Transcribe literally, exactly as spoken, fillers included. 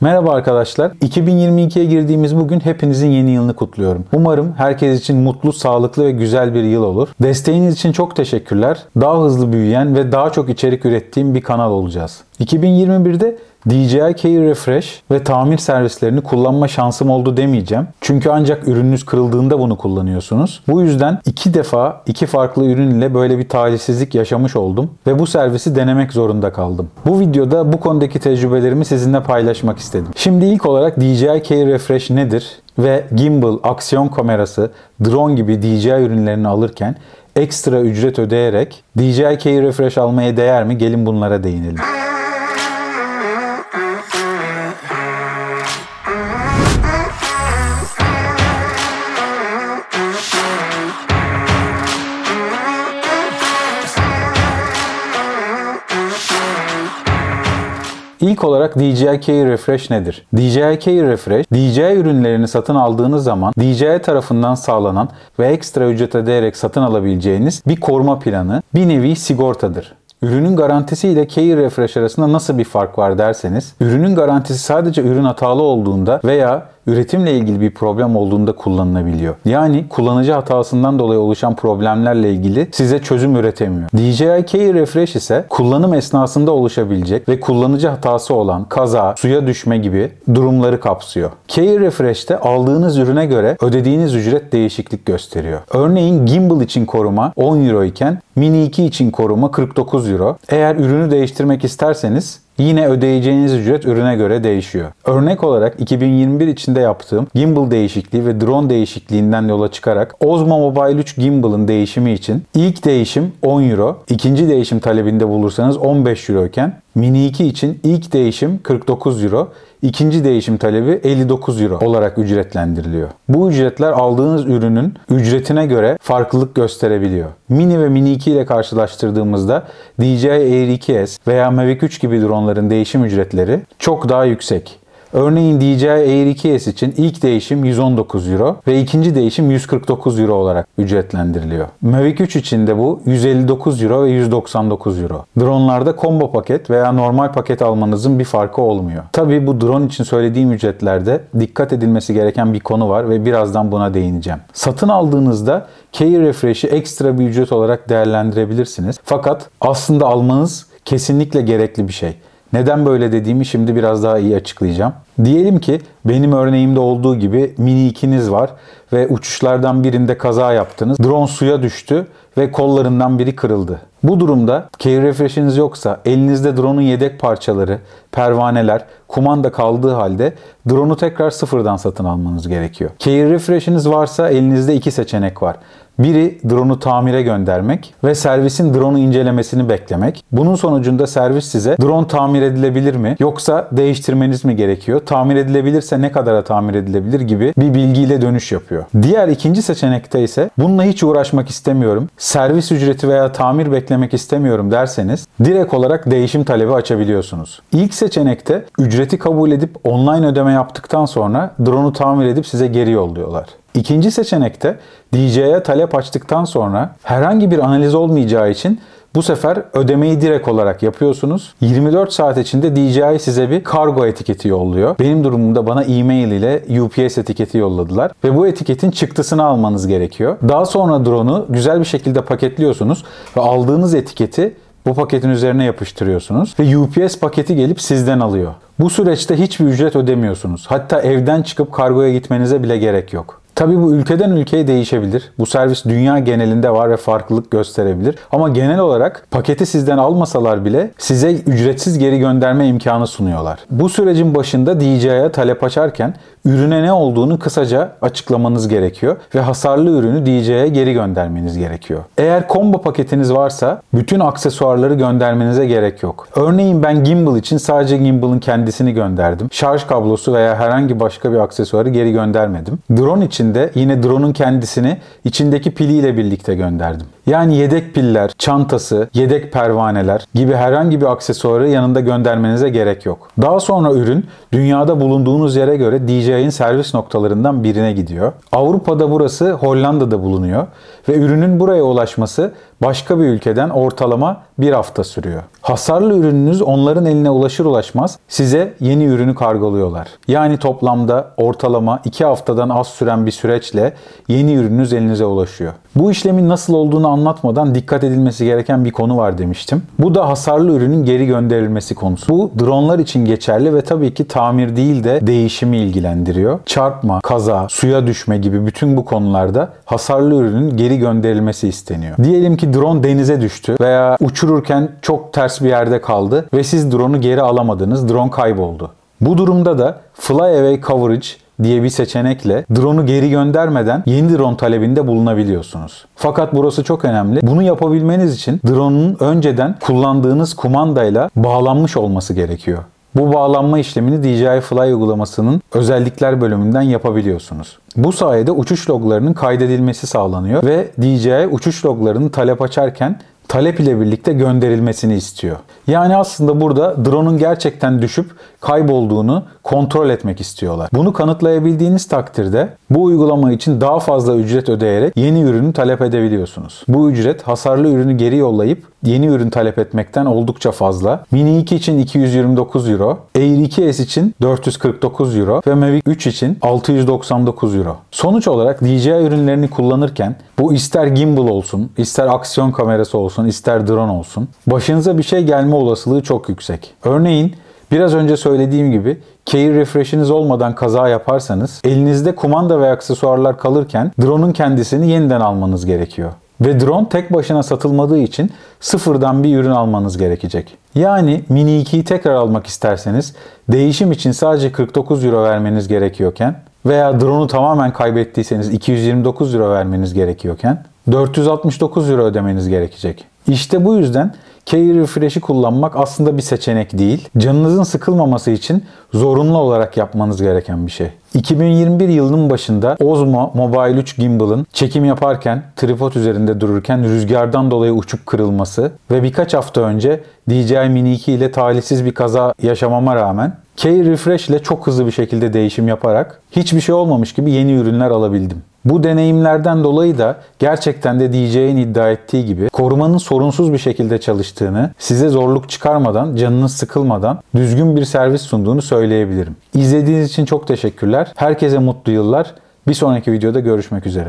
Merhaba arkadaşlar. iki bin yirmi iki'ye girdiğimiz bugün hepinizin yeni yılını kutluyorum. Umarım herkes için mutlu, sağlıklı ve güzel bir yıl olur. Desteğiniz için çok teşekkürler. Daha hızlı büyüyen ve daha çok içerik ürettiğim bir kanal olacağız. iki bin yirmi bir'de D J I Care Refresh ve tamir servislerini kullanma şansım oldu demeyeceğim. Çünkü ancak ürününüz kırıldığında bunu kullanıyorsunuz. Bu yüzden iki defa iki farklı ürün ile böyle bir talihsizlik yaşamış oldum ve bu servisi denemek zorunda kaldım. Bu videoda bu konudaki tecrübelerimi sizinle paylaşmak istedim. Şimdi ilk olarak D J I Care Refresh nedir ve gimbal, aksiyon kamerası, drone gibi D J I ürünlerini alırken ekstra ücret ödeyerek D J I Care Refresh almaya değer mi? Gelin bunlara değinelim. İlk olarak D J I Care Refresh nedir? D J I Care Refresh, D J I ürünlerini satın aldığınız zaman D J I tarafından sağlanan ve ekstra ücret ödeyerek satın alabileceğiniz bir koruma planı, bir nevi sigortadır. Ürünün garantisi ile Care Refresh arasında nasıl bir fark var derseniz, ürünün garantisi sadece ürün hatalı olduğunda veya üretimle ilgili bir problem olduğunda kullanılabiliyor. Yani kullanıcı hatasından dolayı oluşan problemlerle ilgili size çözüm üretemiyor. D J I Care Refresh ise kullanım esnasında oluşabilecek ve kullanıcı hatası olan kaza, suya düşme gibi durumları kapsıyor. Care Refresh'te aldığınız ürüne göre ödediğiniz ücret değişiklik gösteriyor. Örneğin Gimbal için koruma on euro iken Mini iki için koruma kırk dokuz euro. Eğer ürünü değiştirmek isterseniz yine ödeyeceğiniz ücret ürüne göre değişiyor. Örnek olarak iki bin yirmi bir içinde yaptığım gimbal değişikliği ve drone değişikliğinden yola çıkarak Osmo Mobile üç gimbal'ın değişimi için ilk değişim on euro, ikinci değişim talebinde bulursanız on beş euro iken Mini iki için ilk değişim kırk dokuz euro, ikinci değişim talebi elli dokuz euro olarak ücretlendiriliyor. Bu ücretler aldığınız ürünün ücretine göre farklılık gösterebiliyor. Mini ve Mini iki ile karşılaştırdığımızda D J I Air iki S veya Mavic üç gibi dronların değişim ücretleri çok daha yüksek. Örneğin D J I Air iki S için ilk değişim yüz on dokuz euro ve ikinci değişim yüz kırk dokuz euro olarak ücretlendiriliyor. Mavic üç için de bu yüz elli dokuz euro ve yüz doksan dokuz euro. Dronlarda combo paket veya normal paket almanızın bir farkı olmuyor. Tabii bu drone için söylediğim ücretlerde dikkat edilmesi gereken bir konu var ve birazdan buna değineceğim. Satın aldığınızda Care Refresh'i ekstra bir ücret olarak değerlendirebilirsiniz. Fakat aslında almanız kesinlikle gerekli bir şey. Neden böyle dediğimi şimdi biraz daha iyi açıklayacağım. Diyelim ki benim örneğimde olduğu gibi Mini iki'niz var ve uçuşlardan birinde kaza yaptınız. Drone suya düştü ve kollarından biri kırıldı. Bu durumda Care Refresh'iniz yoksa elinizde drone'un yedek parçaları, pervaneler, kumanda kaldığı halde drone'u tekrar sıfırdan satın almanız gerekiyor. Care Refresh'iniz varsa elinizde iki seçenek var. Biri drone'u tamire göndermek ve servisin drone'u incelemesini beklemek. Bunun sonucunda servis size drone tamir edilebilir mi yoksa değiştirmeniz mi gerekiyor? Tamir edilebilirse ne kadara tamir edilebilir gibi bir bilgiyle dönüş yapıyor. Diğer ikinci seçenekte ise bununla hiç uğraşmak istemiyorum, servis ücreti veya tamir beklemek istemiyorum derseniz direkt olarak değişim talebi açabiliyorsunuz. İlk seçenekte ücreti kabul edip online ödeme yaptıktan sonra drone'u tamir edip size geri yolluyorlar. İkinci seçenekte D J I'ye talep açtıktan sonra herhangi bir analiz olmayacağı için bu sefer ödemeyi direkt olarak yapıyorsunuz. yirmi dört saat içinde D J I size bir kargo etiketi yolluyor. Benim durumumda bana e-mail ile U P S etiketi yolladılar ve bu etiketin çıktısını almanız gerekiyor. Daha sonra drone'u güzel bir şekilde paketliyorsunuz ve aldığınız etiketi bu paketin üzerine yapıştırıyorsunuz ve U P S paketi gelip sizden alıyor. Bu süreçte hiçbir ücret ödemiyorsunuz. Hatta evden çıkıp kargoya gitmenize bile gerek yok. Tabii bu ülkeden ülkeye değişebilir. Bu servis dünya genelinde var ve farklılık gösterebilir. Ama genel olarak paketi sizden almasalar bile size ücretsiz geri gönderme imkanı sunuyorlar. Bu sürecin başında D J I'ye talep açarken ürüne ne olduğunu kısaca açıklamanız gerekiyor ve hasarlı ürünü D J I'ye geri göndermeniz gerekiyor. Eğer combo paketiniz varsa bütün aksesuarları göndermenize gerek yok. Örneğin ben gimbal için sadece gimbal'ın kendisini gönderdim. Şarj kablosu veya herhangi başka bir aksesuarı geri göndermedim. Drone için de yine drone'un kendisini içindeki piliyle birlikte gönderdim. Yani yedek piller, çantası, yedek pervaneler gibi herhangi bir aksesuarı yanında göndermenize gerek yok. Daha sonra ürün dünyada bulunduğunuz yere göre D J I'nin servis noktalarından birine gidiyor. Avrupa'da burası Hollanda'da bulunuyor ve ürünün buraya ulaşması başka bir ülkeden ortalama bir hafta sürüyor. Hasarlı ürününüz onların eline ulaşır ulaşmaz size yeni ürünü kargoluyorlar. Yani toplamda ortalama iki haftadan az süren bir süreçle yeni ürününüz elinize ulaşıyor. Bu işlemin nasıl olduğunu anlatmadan dikkat edilmesi gereken bir konu var demiştim. Bu da hasarlı ürünün geri gönderilmesi konusu. Bu dronlar için geçerli ve tabii ki tamir değil de değişimi ilgilendiriyor. Çarpma, kaza, suya düşme gibi bütün bu konularda hasarlı ürünün geri gönderilmesi isteniyor. Diyelim ki drone denize düştü veya uçururken çok ters bir yerde kaldı ve siz drone'u geri alamadınız, drone kayboldu. Bu durumda da Fly Away Coverage diye bir seçenekle drone'u geri göndermeden yeni drone talebinde bulunabiliyorsunuz. Fakat burası çok önemli. Bunu yapabilmeniz için drone'un önceden kullandığınız kumandayla bağlanmış olması gerekiyor. Bu bağlanma işlemini D J I Fly uygulamasının özellikler bölümünden yapabiliyorsunuz. Bu sayede uçuş loglarının kaydedilmesi sağlanıyor ve D J I uçuş loglarını talep açarken talep ile birlikte gönderilmesini istiyor. Yani aslında burada drone'un gerçekten düşüp kaybolduğunu kontrol etmek istiyorlar. Bunu kanıtlayabildiğiniz takdirde bu uygulama için daha fazla ücret ödeyerek yeni ürünü talep edebiliyorsunuz. Bu ücret hasarlı ürünü geri yollayıp yeni ürün talep etmekten oldukça fazla. Mini iki için iki yüz yirmi dokuz euro, Air iki S için dört yüz kırk dokuz euro ve Mavic üç için altı yüz doksan dokuz euro. Sonuç olarak D J I ürünlerini kullanırken bu ister gimbal olsun, ister aksiyon kamerası olsun, ister drone olsun, başınıza bir şey gelme olasılığı çok yüksek. Örneğin biraz önce söylediğim gibi Care Refresh'iniz olmadan kaza yaparsanız elinizde kumanda ve aksesuarlar kalırken drone'un kendisini yeniden almanız gerekiyor. Ve drone tek başına satılmadığı için sıfırdan bir ürün almanız gerekecek. Yani Mini ikiyi tekrar almak isterseniz değişim için sadece kırk dokuz euro vermeniz gerekiyorken veya drone'u tamamen kaybettiyseniz iki yüz yirmi dokuz euro vermeniz gerekiyorken dört yüz altmış dokuz euro ödemeniz gerekecek. İşte bu yüzden Care Refresh'i kullanmak aslında bir seçenek değil, canınızın sıkılmaması için zorunlu olarak yapmanız gereken bir şey. iki bin yirmi bir yılının başında Osmo Mobile üç Gimbal'ın çekim yaparken, tripod üzerinde dururken rüzgardan dolayı uçup kırılması ve birkaç hafta önce D J I Mini iki ile talihsiz bir kaza yaşamama rağmen Care Refresh ile çok hızlı bir şekilde değişim yaparak hiçbir şey olmamış gibi yeni ürünler alabildim. Bu deneyimlerden dolayı da gerçekten de D J I'nin iddia ettiği gibi korumanın sorunsuz bir şekilde çalıştığını, size zorluk çıkarmadan, canınız sıkılmadan düzgün bir servis sunduğunu söyleyebilirim. İzlediğiniz için çok teşekkürler. Herkese mutlu yıllar. Bir sonraki videoda görüşmek üzere.